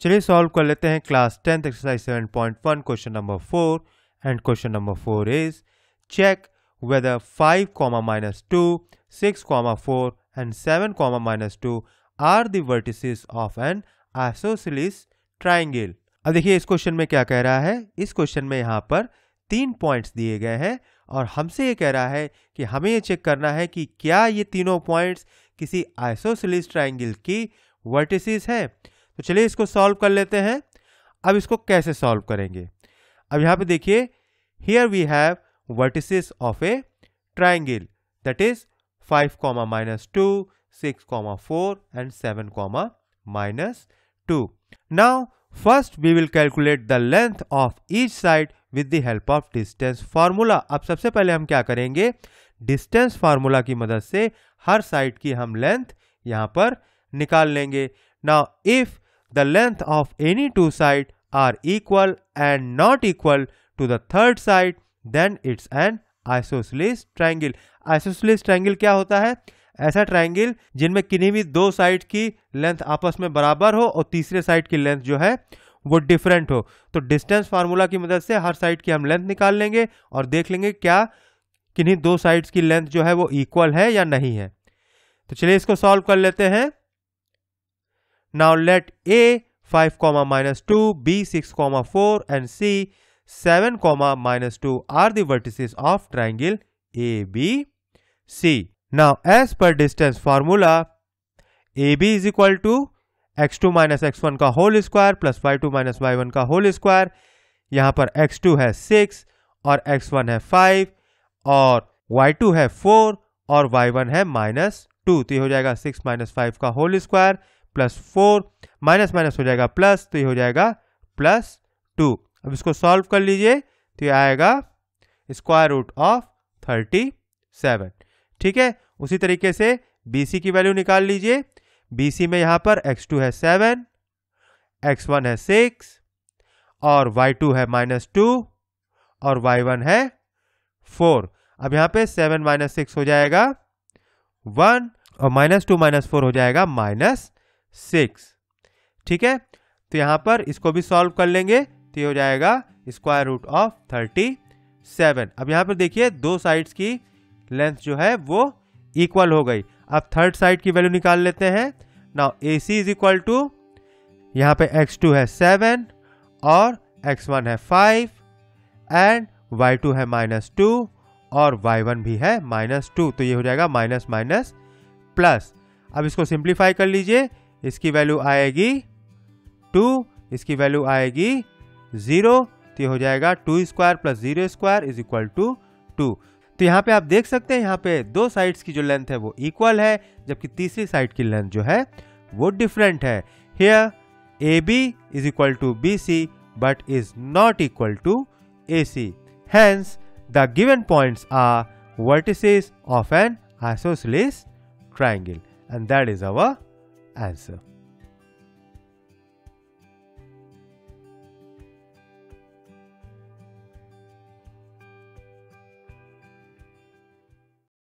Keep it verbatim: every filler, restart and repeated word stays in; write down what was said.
चलिए सॉल्व कर लेते हैं class tenth exercise seven point one question number four. And question number four is check whether five comma minus two, six comma four and seven comma minus two are the vertices of an isosceles triangle। अब देखिए इस question में क्या कह रहा है। इस question में यहाँ पर तीन पॉइंट्स दिए गए हैं और हमसे ये कह रहा है कि हमें ये चेक करना है कि क्या ये तीनों पॉइंट्स किसी आइसोसेलिस ट्राइंगल की वर्टिसेस हैं। तो चलिए इसको सॉल्व कर लेते हैं। अब इसको कैसे सॉल्व करेंगे। अब यहाँ पे देखिए, here we have vertices of a triangle that is five comma minus two, six comma four and seven comma minus two. Now first we will calculate the length of each side with the help of distance formula। अब सबसे पहले हम क्या करेंगे, distance formula की मदद से हर side की हम length यहाँ पर निकाल लेंगे। Now if the length of any two sides are equal and not equal to the third side then it's an isosceles triangle। isosceles triangle क्या होता है? ऐसा ट्राइंगल जिनमें किन्हीं भी दो साइड की लेंथ आपस में बराबर हो और तीसरे साइड की लेंथ जो है वो डिफरेंट हो। तो डिस्टेंस फार्मूला की मदद से हर साइड की हम लेंथ निकाल लेंगे और देख लेंगे क्या किन्हीं दो साइड्स की लेंथ जो है वो इक्वल है या नहीं है। तो चलिए इसको सॉल्व कर लेते हैं। Now let A five comma minus two, B six comma four and C seven comma minus two are the vertices of triangle A B C. Now as per distance formula, A B is equal to x two minus x one का whole square plus y two minus y one का whole square। यहाँ पर x two है six और x one है five और y two है four और y one है minus two। तो ये हो जाएगा six minus five का whole square plus four, minus minus हो जाएगा plus, तो ये हो जाएगा plus two। अब इसको सॉल्व कर लीजिए तो ये आएगा square root of thirty seven. ठीक है, उसी तरीके से B C की वैल्यू निकाल लीजिए। B C में यहाँ पर x टू है सेवन, x वन है सिक्स और y टू है माइनस टू और y वन है फोर। अब यहाँ पे सेवन माइनस सिक्स हो जाएगा वन और माइनस टू माइनस फोर हो जाएगा माइनस सिक्स। ठीक है, तो यहाँ पर इसको भी सॉल्व कर लेंगे तो ये हो जाएगा square root of thirty seven. अब यहाँ पर देखिए दो साइड्स की लेंथ जो है वो इक्वल हो गई। अब थर्ड साइड की वैल्यू निकाल लेते हैं। Now A C is equal to, यहाँ पे x टू है सेवन और x वन है फाइव एंड y टू है माइनस टू और y वन भी है माइनस टू। तो ये हो जाएगा माइनस माइनस प्लस। अब इसको सिंप्लीफाई कर लीजिए, इसकी वैल्यू आएगी टू, इसकी वैल्यू आएगी जीरो। तो ये हो जाएगा two square plus zero square is equal to two. तो यहाँ पे आप देख सकते हैं यहाँ पे दो साइड्स की जो लेंथ है वो इक्वल है जबकि तीसरी साइड की लेंथ जो है वो डिफरेंट है। Here A B is equal to B C but is not equal to A C, hence the given points are vertices of an isosceles triangle, and that is our answer.